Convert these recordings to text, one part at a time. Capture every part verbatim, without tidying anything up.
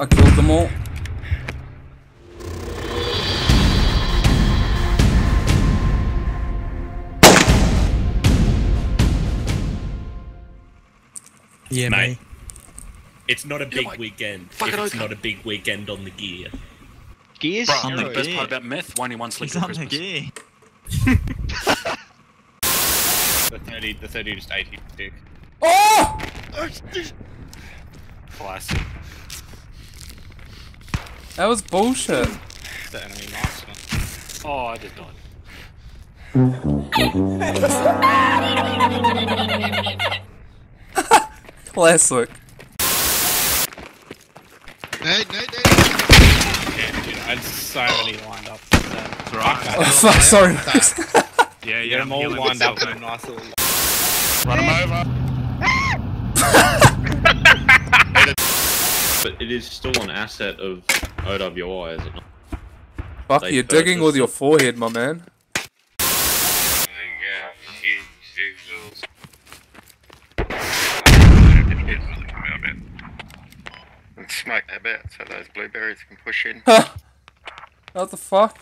I killed them all. Yeah, mate. It's not a big yeah, weekend. If it's not a big weekend on the gear. Gears? Bro, I think the best part about meth, one in one sleep on Christmas. Gear. the thirty, the thirty just ate his dick. Oh! Classic. That was bullshit. The enemy master. Oh, I did not. Classic. Nate, Nate, Nate. Yeah, dude, I had so many lined up. That's right. Oh, fuck, sorry. Yeah, yeah, I'm all lined up in a nice little... Run him over. But it is still an asset of O W I, is it not? Fuck, they you're purchased. Digging with your forehead, my man. And smoke that bit so those blueberries can push in. What the fuck?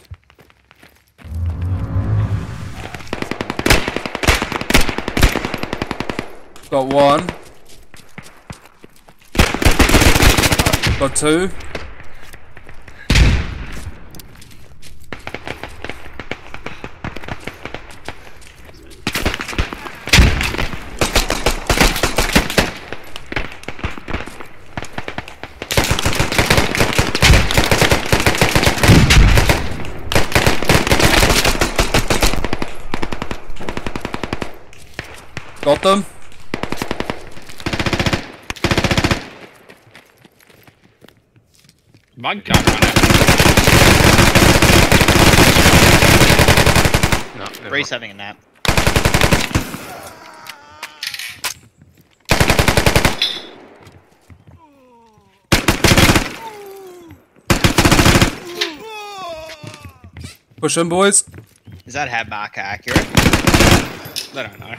Got one. Got two. Got them. My gun ran out. No, Reese having a nap. Push him, boys. Is that head marker accurate? I don't know.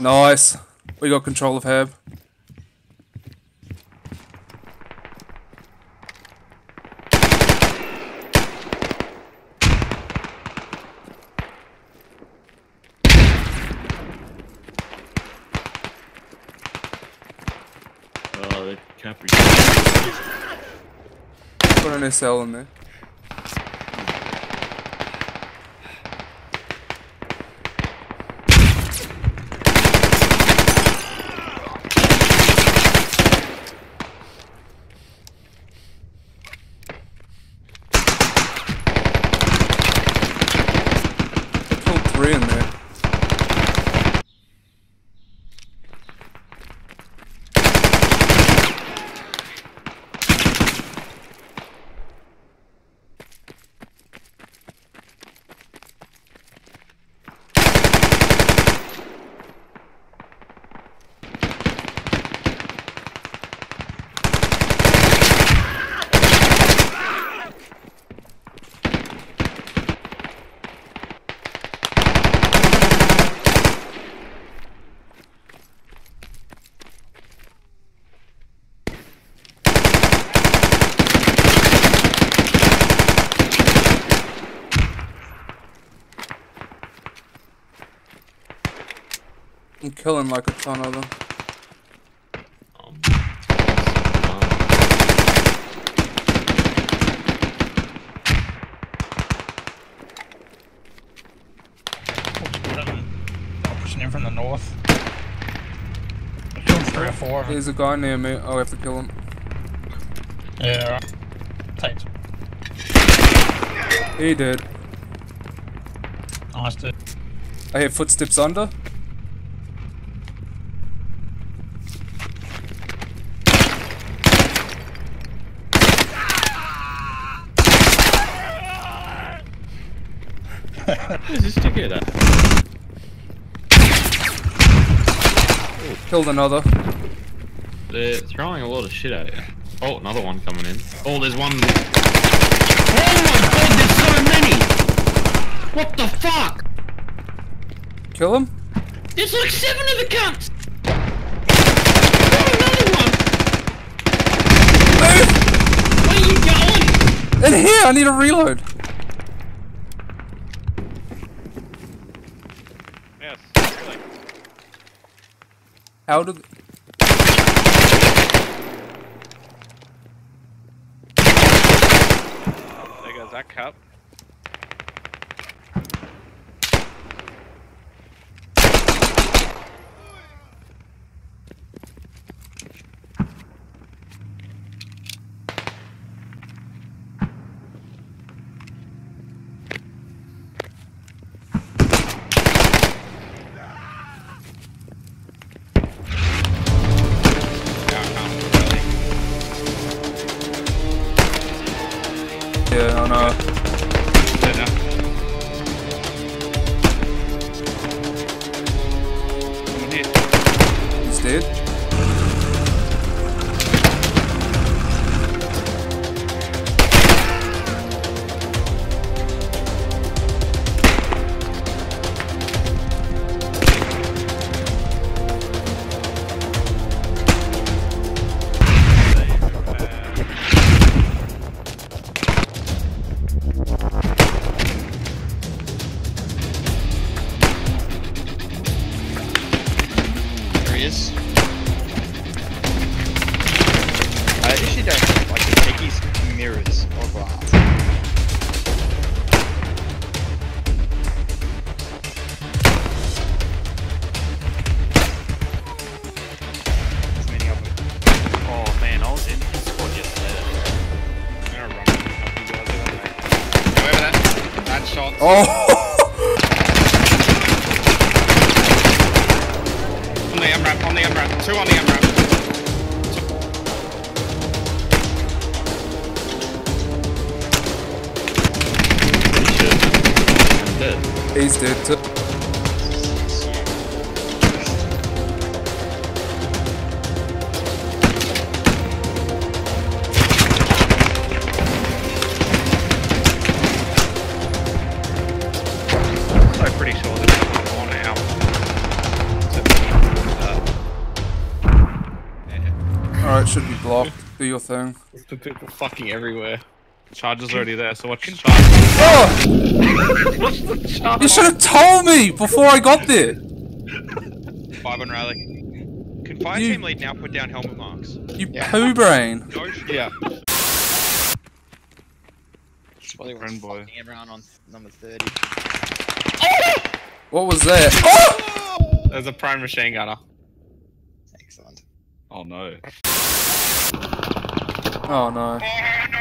Nice. We got control of Hab. Put an S L in there. I pulled three in there. I'm killing like a ton of them. Um, I'm pushing in from the north. I killed three or four of them. There's a guy near me. I'll have to kill him. Yeah, right. Taped. He did. Nice, dude. I hear footsteps under. This is together. Ooh. Killed another. They're throwing a lot of shit at you. Oh, another one coming in. Oh, there's one. There. Oh my god, there's so many! What the fuck? Kill him? There's like seven of the cunts! Oh, another one! In here! I need a reload! Yes, really. How did... Oh, there goes that cup. Yeah, I know. Someone here. He's dead. I actually don't like to take these mirrors or glass. There's many of them. Oh man, I was in the Squad yesterday. I'm gonna run up you guys over there. Go over that. Bad shot. Oh! On the unwrap, two on the unwrap. He's dead too. I'm so pretty sure this is one out. Alright, should be blocked. Do your thing. There's people fucking everywhere. The charger's already there, so watch the charge. Oh! What's the charge? You should have told me before I got there! Five on rally. Can fire you, team lead now put down helmet marks? You yeah. poo brain! Yeah. Friend boy. Everyone on number thirty. What was that? Oh! There's a prime machine gunner. Excellent. Oh no. Oh no.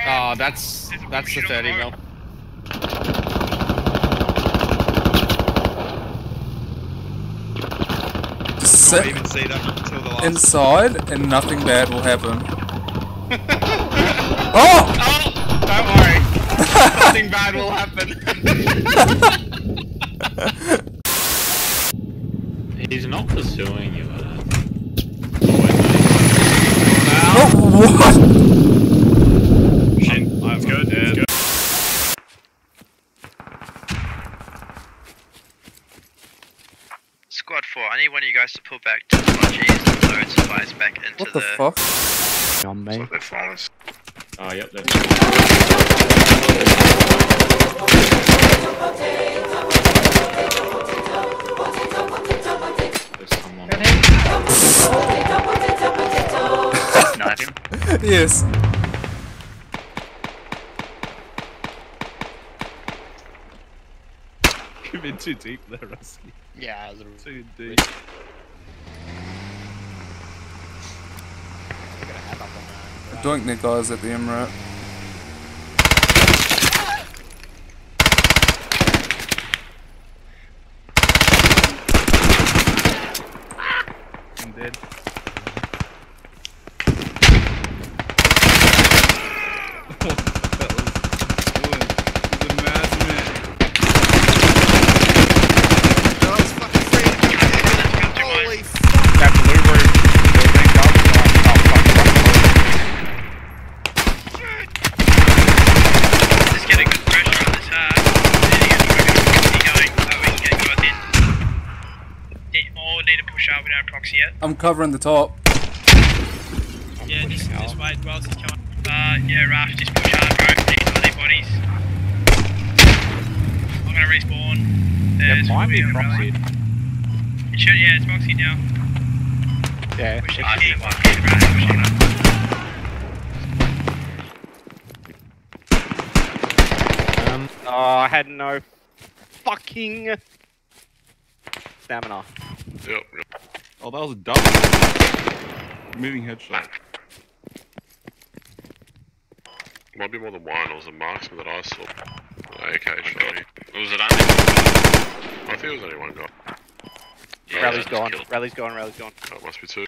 Oh, that's that's the thirty mil. Just sit even see that until the last inside and nothing bad will happen. Oh! Oh! Don't worry. Nothing bad will happen. He's not pursuing you, man. Oh, what? Shit, let's go, dude. Let's go. Squad four, I need one of you guys to pull back to the budgies and load supplies back into the... What the, the fuck? On me. Oh, yep, they're There's someone. Yes. You've been too deep there, Rusty. Yeah, I was a too deep. I doinked the guys at the M R A P. I'm dead. I'm covering the top. I'm yeah, just, just wait. Wells is coming. Uh, yeah, Raph, just push hard, bro. Dead bodies. I'm gonna respawn. There's might be Moxie. It should, yeah, it's Moxie now. Yeah, we should keep one. Um, oh, I had no fucking stamina. Yep. Oh, that was a double moving headshot. Might be more than one. It was a marksman that I saw. Okay, surely. Was it only? I think it was only one guy. Yeah, rally's gone. Rally's gone. Rally's gone. Oh, it must be two.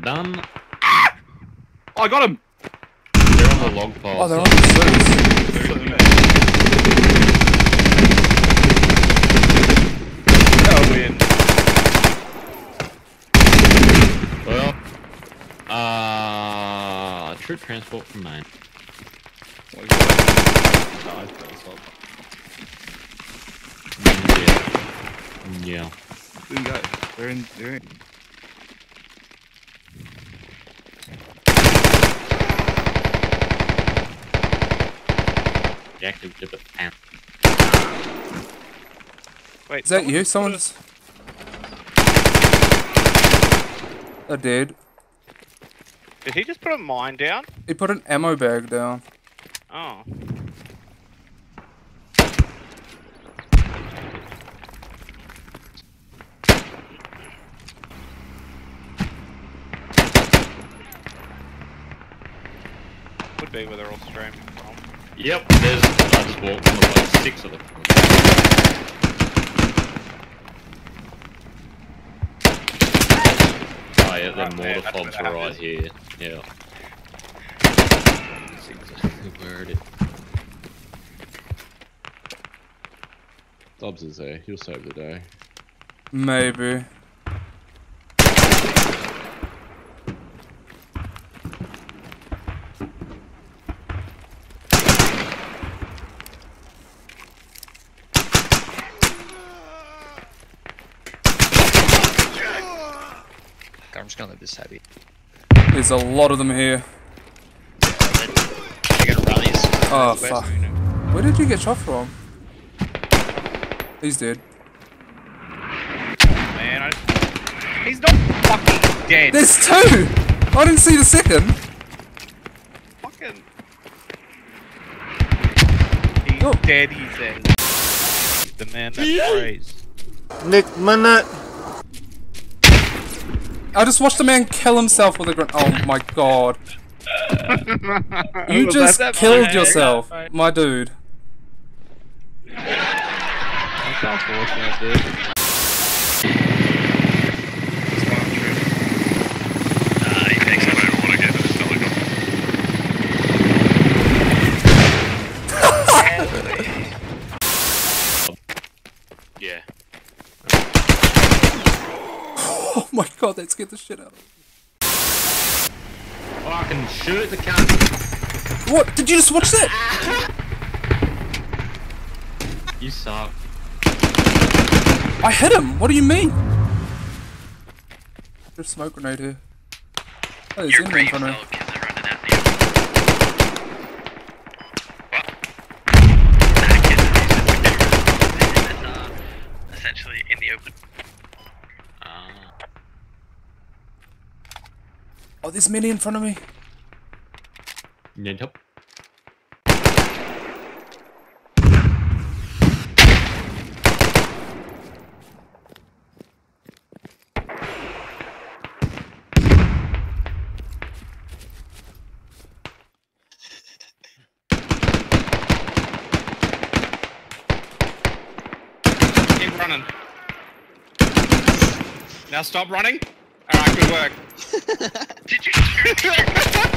Done. Ah! Oh, I got him. They're on the log pile. Oh, they're on the surface. That'll win. Well, uh, troop transport from Maine. Oh, yeah. Yeah. There you go. They're in. They're in. Wait, is that you? Someone's. They're dead. Did he just put a mine down? He put an ammo bag down. Oh. Would be where they're all streaming from. Yep, there's a large sport, one of like six of them. Oh yeah, the right, mortar fobs are right here. Yeah. Where it is. Dobbs is there, he'll save the day. Maybe. I'm just gonna let this have it. There's a lot of them here. Oh fuck. Where did you get shot from? He's dead. Oh, man, I... He's not fucking dead! There's two! I didn't see the second! Fucking... He's oh. dead, he's dead. The man that yeah. prays. Nick Minute! I just watched a man kill himself with a grenade. Oh my god. You just killed yourself, my dude. That's unfortunate, dude. Nah, he takes it over water again, it's not like a... Yeah. Oh my god, that scared the shit out of me. Fucking shoot the cunt. What? Did you just watch that? You suck. I hit him. What do you mean? There's a smoke grenade here. Oh, there's enemy in front of me. Essentially in the open. Oh, there's many in front of me. Need help? Keep running. Now stop running. All right, good work. Did you shoot? There's a backup!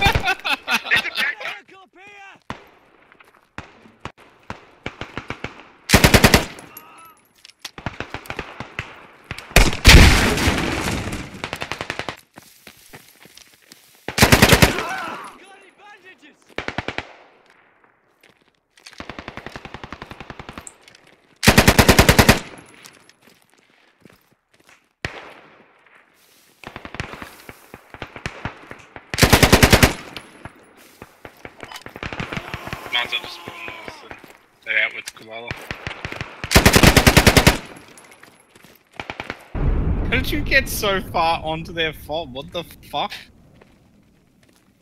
did you get so far onto their fault? What the fuck?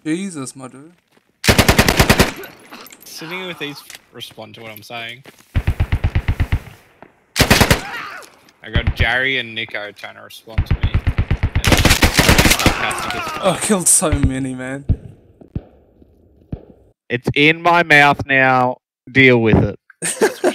Jesus, my dude. Sitting with these, respond to what I'm saying. I got Jerry and Nico trying to respond to me. Oh, I killed so many, man. It's in my mouth now. Deal with it.